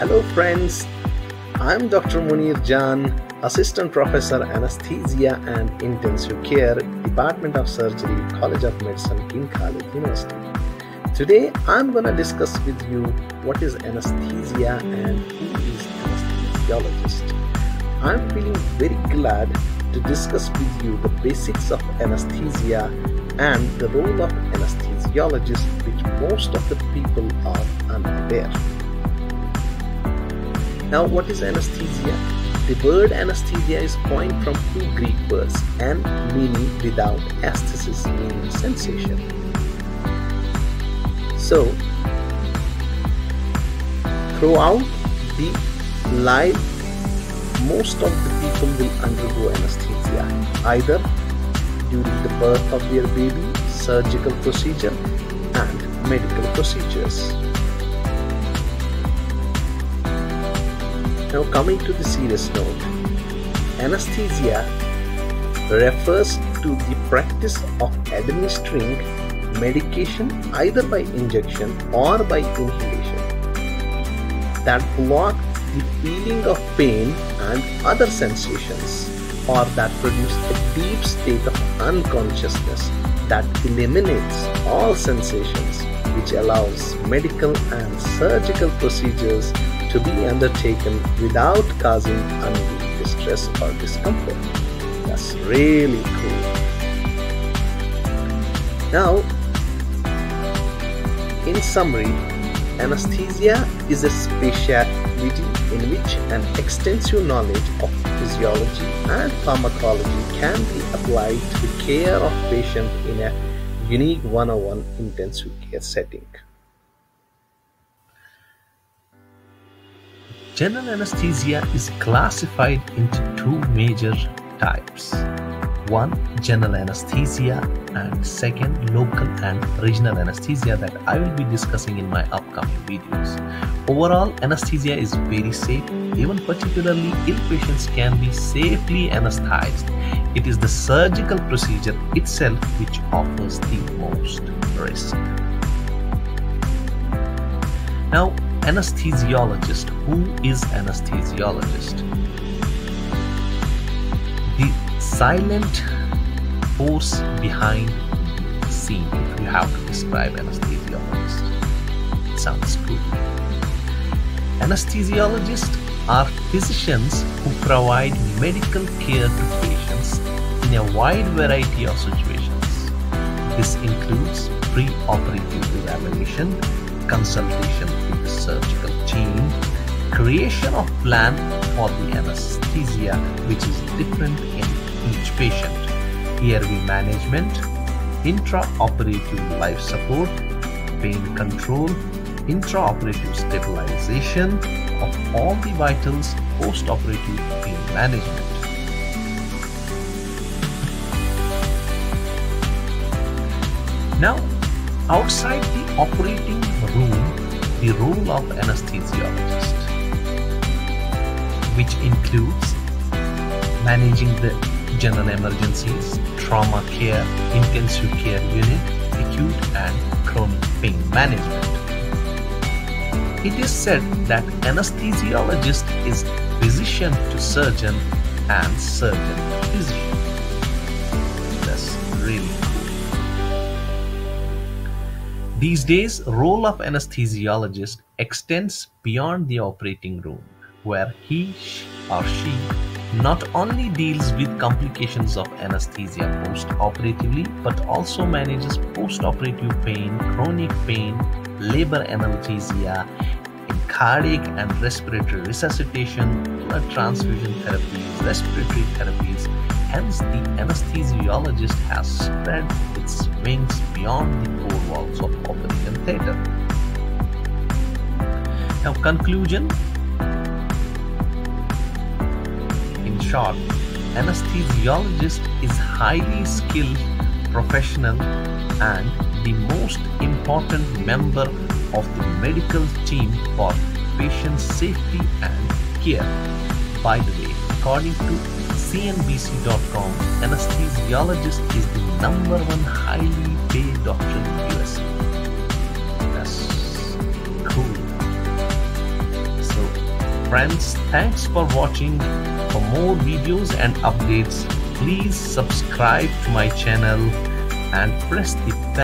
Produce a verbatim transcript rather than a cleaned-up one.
Hello friends, I'm Doctor Munir Jan, Assistant Professor Anaesthesia and Intensive Care, Department of Surgery, College of Medicine, King Khalid University. Today I'm going to discuss with you what is anaesthesia and who is anaesthesiologist. I'm feeling very glad to discuss with you the basics of anaesthesia and the role of anesthesiologist, which most of the people are unaware. Now, what is anesthesia? The word anesthesia is coined from two Greek words, an meaning without, aesthesis meaning sensation. So, throughout the life, most of the people will undergo anesthesia, either during the birth of their baby, surgical procedure, and medical procedures. Now, coming to the serious note, anesthesia refers to the practice of administering medication either by injection or by inhalation that block the feeling of pain and other sensations, or that produce a deep state of unconsciousness that eliminates all sensations, which allows medical and surgical procedures to be undertaken without causing undue distress or discomfort. That's really cool. Now, in summary, anesthesia is a specialty in which an extensive knowledge of physiology and pharmacology can be applied to the care of patients in a unique one-on-one intensive care setting. General anesthesia is classified into two major types. One, general anesthesia, and second, local and regional anesthesia, that I will be discussing in my upcoming videos. Overall, anesthesia is very safe. Even particularly ill patients can be safely anesthetized. It is the surgical procedure itself which offers the most risk. Now, anesthesiologist. Who is anesthesiologist? The silent force behind the scene, if you have to describe anesthesiologist. It sounds cool. Anesthesiologists are physicians who provide medical care to patients in a wide variety of situations. This includes pre-operative evaluation, consultation with the surgical team, creation of plan for the anesthesia, which is different in each patient, E R V management, intraoperative life support, pain control, intraoperative stabilization of all the vitals, postoperative pain management. Now, outside the operating room, the role of anesthesiologist, which includes managing the general emergencies, trauma care, intensive care unit, acute and chronic pain management. It is said that anesthesiologist is physician to surgeon and surgeon to physician. That's really cool. These days, role of anesthesiologist extends beyond the operating room, where he or she not only deals with complications of anesthesia post-operatively, but also manages post-operative pain, chronic pain, labor analgesia, and cardiac and respiratory resuscitation, blood transfusion therapies, respiratory therapies. Hence, the anesthesiologist has spread its wings beyond the four walls of operating theatre. Now, conclusion. Short, anesthesiologist is highly skilled professional and the most important member of the medical team for patient safety and care. By the way, according to C N B C dot com, anesthesiologist is the number one highly paid doctor in the U S A. That's cool. So friends, thanks for watching. For more videos and updates, please subscribe to my channel and press the bell.